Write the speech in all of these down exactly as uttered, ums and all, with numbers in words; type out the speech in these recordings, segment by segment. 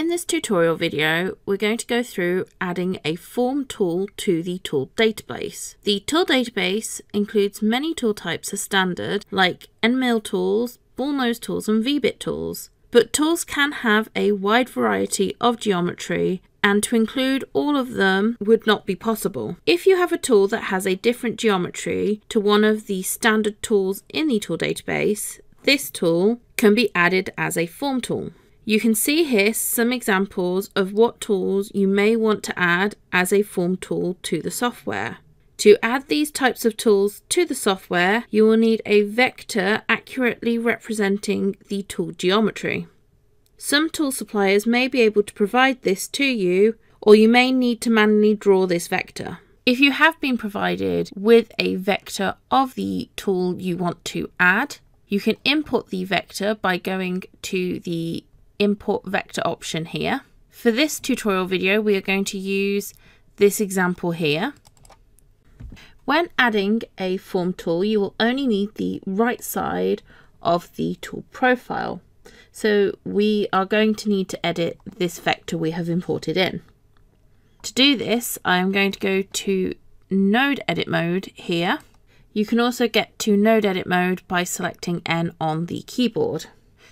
In this tutorial video, we're going to go through adding a form tool to the tool database. The tool database includes many tool types as standard, like end mill tools, ball nose tools, and V bit tools. But tools can have a wide variety of geometry, and to include all of them would not be possible. If you have a tool that has a different geometry to one of the standard tools in the tool database, this tool can be added as a form tool. You can see here some examples of what tools you may want to add as a form tool to the software. To add these types of tools to the software, you will need a vector accurately representing the tool geometry. Some tool suppliers may be able to provide this to you, or you may need to manually draw this vector. If you have been provided with a vector of the tool you want to add, you can import the vector by going to the import vector option here. For this tutorial video, we are going to use this example here. When adding a form tool, you will only need the right side of the tool profile. So we are going to need to edit this vector we have imported in. To do this, I am going to go to node edit mode here. You can also get to node edit mode by selecting N on the keyboard.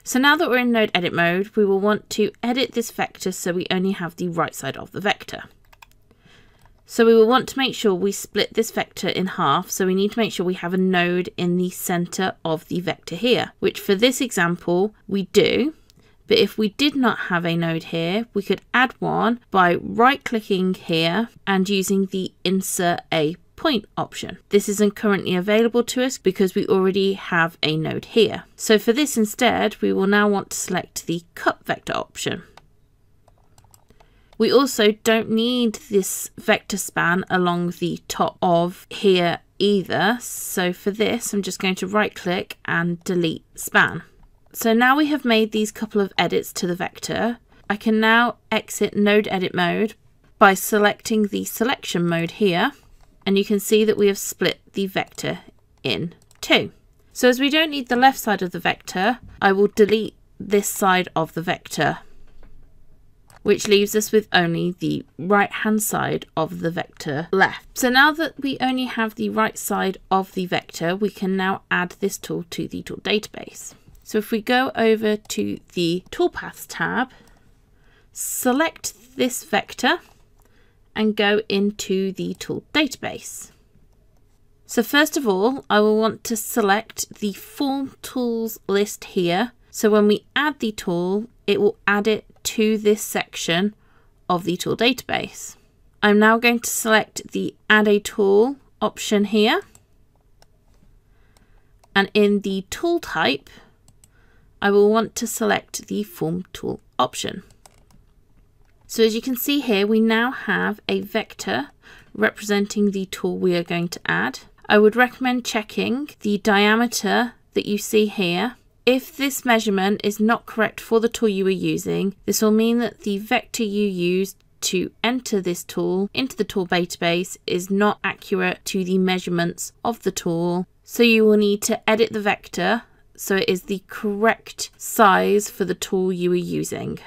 So now that we're in node edit mode, we will want to edit this vector so we only have the right side of the vector. So we will want to make sure we split this vector in half, so we need to make sure we have a node in the center of the vector here, which for this example we do. But if we did not have a node here, we could add one by right clicking here and using the insert a point option. This isn't currently available to us because we already have a node here. So for this instead, we will now want to select the cut vector option. We also don't need this vector span along the top of here either. So for this, I'm just going to right click and delete span. So now we have made these couple of edits to the vector. I can now exit node edit mode by selecting the selection mode here. And you can see that we have split the vector in two. So as we don't need the left side of the vector, I will delete this side of the vector, which leaves us with only the right hand side of the vector left. So now that we only have the right side of the vector, we can now add this tool to the tool database. So if we go over to the Toolpath tab, select this vector and go into the tool database. So first of all, I will want to select the form tools list here. So when we add the tool, it will add it to this section of the tool database. I'm now going to select the add a tool option here. And in the tool type, I will want to select the form tool option. So as you can see here, we now have a vector representing the tool we are going to add. I would recommend checking the diameter that you see here. If this measurement is not correct for the tool you are using, this will mean that the vector you used to enter this tool into the tool database is not accurate to the measurements of the tool. So you will need to edit the vector so it is the correct size for the tool you are using.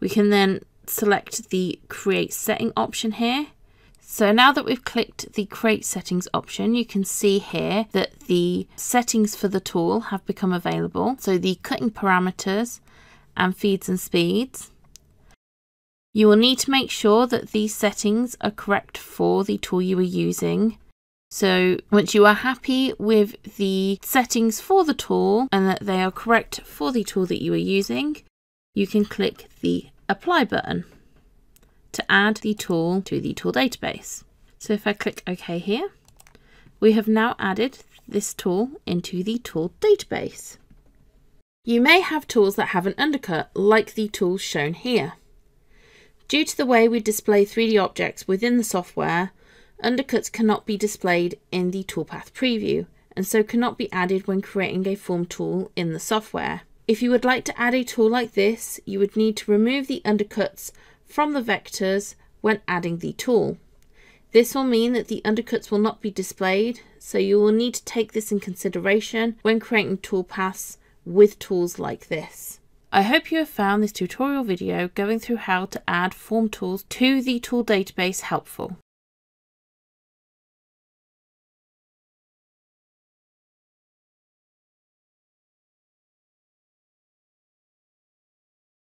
We can then select the create setting option here. So now that we've clicked the create settings option, you can see here that the settings for the tool have become available. So the cutting parameters and feeds and speeds. You will need to make sure that these settings are correct for the tool you are using. So once you are happy with the settings for the tool and that they are correct for the tool that you are using, you can click the apply button to add the tool to the tool database. So if I click OK here, we have now added this tool into the tool database. You may have tools that have an undercut, like the tool shown here. Due to the way we display three D objects within the software, undercuts cannot be displayed in the toolpath preview, and so cannot be added when creating a form tool in the software. If you would like to add a tool like this, you would need to remove the undercuts from the vectors when adding the tool. This will mean that the undercuts will not be displayed, so you will need to take this in consideration when creating toolpaths with tools like this. I hope you have found this tutorial video going through how to add form tools to the tool database helpful.